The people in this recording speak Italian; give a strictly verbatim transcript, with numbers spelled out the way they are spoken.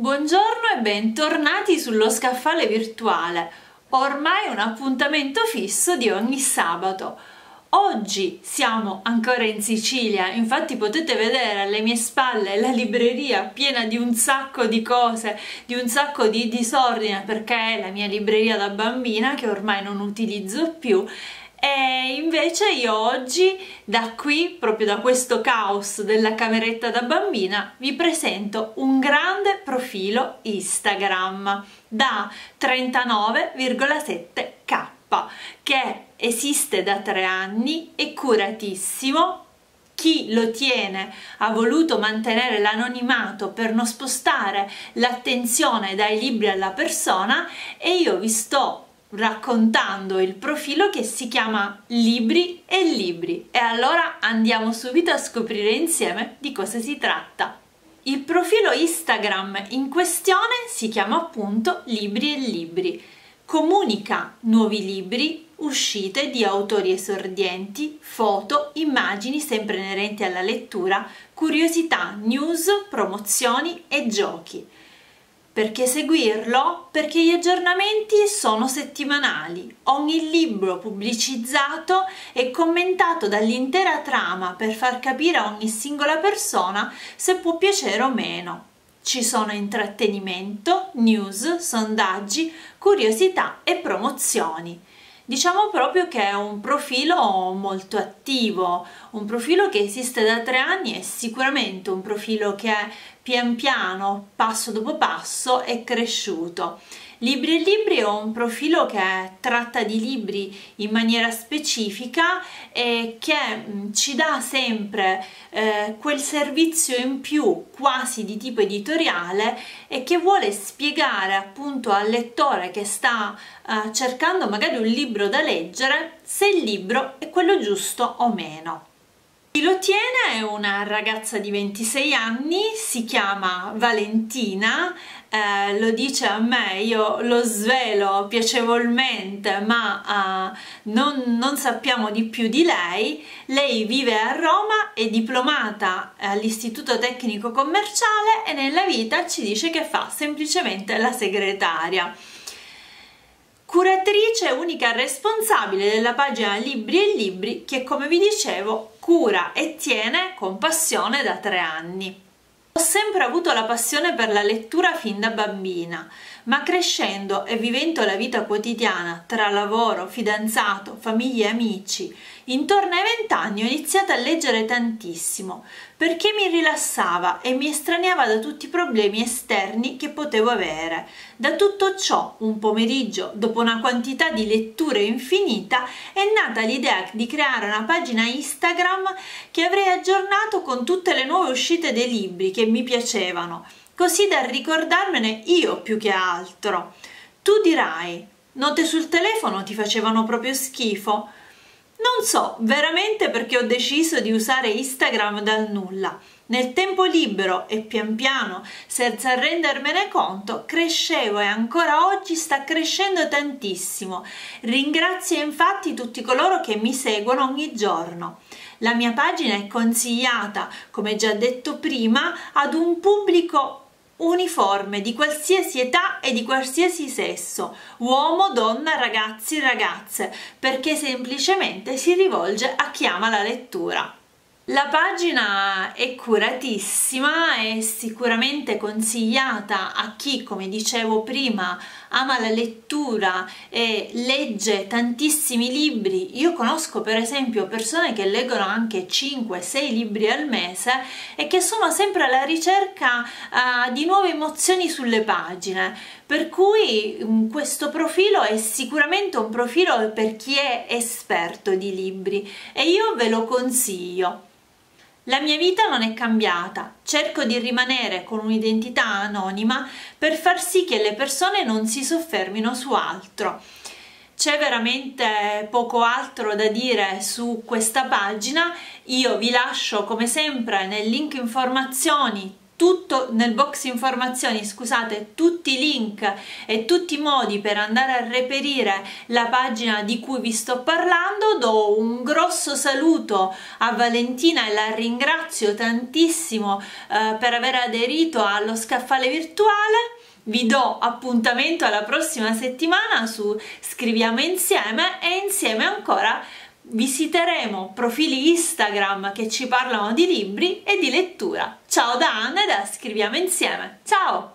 Buongiorno e bentornati sullo scaffale virtuale, ormai un appuntamento fisso di ogni sabato. Oggi siamo ancora in Sicilia, infatti potete vedere alle mie spalle la libreria piena di un sacco di cose, di un sacco di disordine, perché è la mia libreria da bambina che ormai non utilizzo più. E invece io oggi, da qui, proprio da questo caos della cameretta da bambina, vi presento un grande profilo Instagram da trentanove virgola sette K che esiste da tre anni, è curatissimo. Chi lo tiene ha voluto mantenere l'anonimato per non spostare l'attenzione dai libri alla persona, e io vi sto raccontando il profilo che si chiama Libri e Libri. E allora andiamo subito a scoprire insieme di cosa si tratta. Il profilo Instagram in questione si chiama appunto Libri e Libri. Comunica nuovi libri, uscite di autori esordienti, foto, immagini sempre inerenti alla lettura, curiosità, news, promozioni e giochi. Perché seguirlo? Perché gli aggiornamenti sono settimanali. Ogni libro pubblicizzato è commentato dall'intera trama per far capire a ogni singola persona se può piacere o meno. Ci sono intrattenimento, news, sondaggi, curiosità e promozioni. Diciamo proprio che è un profilo molto attivo, un profilo che esiste da tre anni e sicuramente un profilo che è pian piano, passo dopo passo, è cresciuto. Libri e Libri è un profilo che tratta di libri in maniera specifica e che ci dà sempre eh, quel servizio in più, quasi di tipo editoriale, e che vuole spiegare appunto al lettore che sta eh, cercando magari un libro da leggere se il libro è quello giusto o meno. Chi lo tiene è una ragazza di ventisei anni, si chiama Valentina, eh, lo dice a me, io lo svelo piacevolmente, ma eh, non, non sappiamo di più di lei. Lei vive a Roma, è diplomata all'Istituto Tecnico Commerciale e nella vita ci dice che fa semplicemente la segretaria. Curatrice unica responsabile della pagina Libri e Libri che, come vi dicevo, cura e tiene con passione da tre anni. Ho sempre avuto la passione per la lettura fin da bambina, ma crescendo e vivendo la vita quotidiana tra lavoro, fidanzato, famiglia e amici, intorno ai vent'anni ho iniziato a leggere tantissimo, perché mi rilassava e mi estraneava da tutti i problemi esterni che potevo avere. Da tutto ciò, un pomeriggio, dopo una quantità di letture infinita, è nata l'idea di creare una pagina Instagram che avrei aggiornato con tutte le nuove uscite dei libri che mi piacevano, così da ricordarmene io più che altro. Tu dirai, note sul telefono ti facevano proprio schifo? Non so veramente perché ho deciso di usare Instagram dal nulla. Nel tempo libero e pian piano, senza rendermene conto, crescevo e ancora oggi sta crescendo tantissimo. Ringrazio infatti tutti coloro che mi seguono ogni giorno. La mia pagina è consigliata, come già detto prima, ad un pubblico uniforme di qualsiasi età e di qualsiasi sesso, uomo, donna, ragazzi, ragazze, perché semplicemente si rivolge a chi ama la lettura. La pagina è curatissima, è sicuramente consigliata a chi, come dicevo prima, ama la lettura e legge tantissimi libri. Io conosco per esempio persone che leggono anche cinque sei libri al mese e che sono sempre alla ricerca uh, di nuove emozioni sulle pagine, per cui um, questo profilo è sicuramente un profilo per chi è esperto di libri e io ve lo consiglio. La mia vita non è cambiata, cerco di rimanere con un'identità anonima per far sì che le persone non si soffermino su altro. C'è veramente poco altro da dire su questa pagina, io vi lascio come sempre nel link informazioni tutto nel box informazioni, scusate, tutti i link e tutti i modi per andare a reperire la pagina di cui vi sto parlando. Do un grosso saluto a Valentina e la ringrazio tantissimo eh, per aver aderito allo Scaffale Virtuale. Vi do appuntamento alla prossima settimana su Scriviamo Insieme, e insieme ancora visiteremo profili Instagram che ci parlano di libri e di lettura. Ciao da Anna e da Scriviamo Insieme. Ciao!